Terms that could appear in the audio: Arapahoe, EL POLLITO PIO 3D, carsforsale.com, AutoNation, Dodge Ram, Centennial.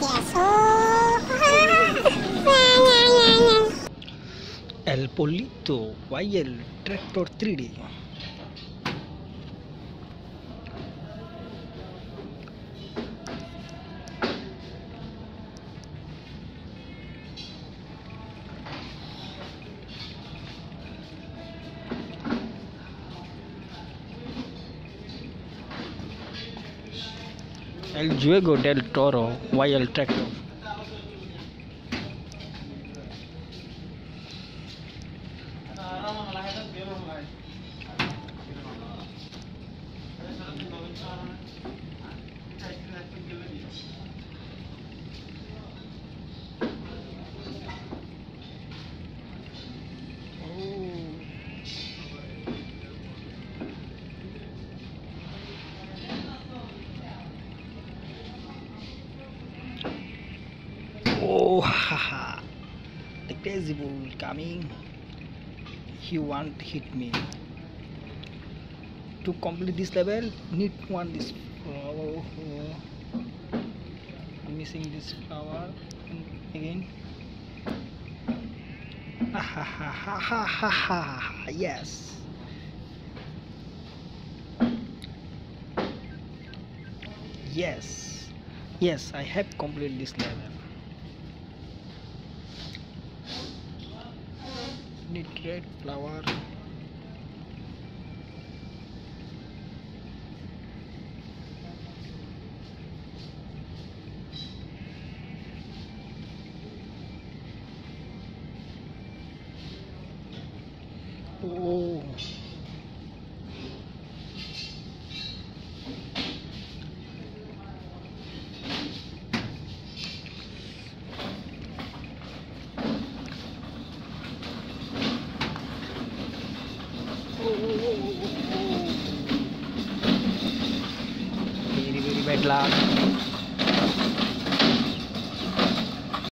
yes, oh. El pollito, why el tractor 3D? El Juego del Toro, Wild Tractor. Oh, haha! The crazy bull coming. He won't hit me. To complete this level, need one this flower. I'm missing this flower again. Ha ha ha ha ha ha! Yes. Yes. Yes, I have completed this level. Need red flower. Oh. Very, very bad luck.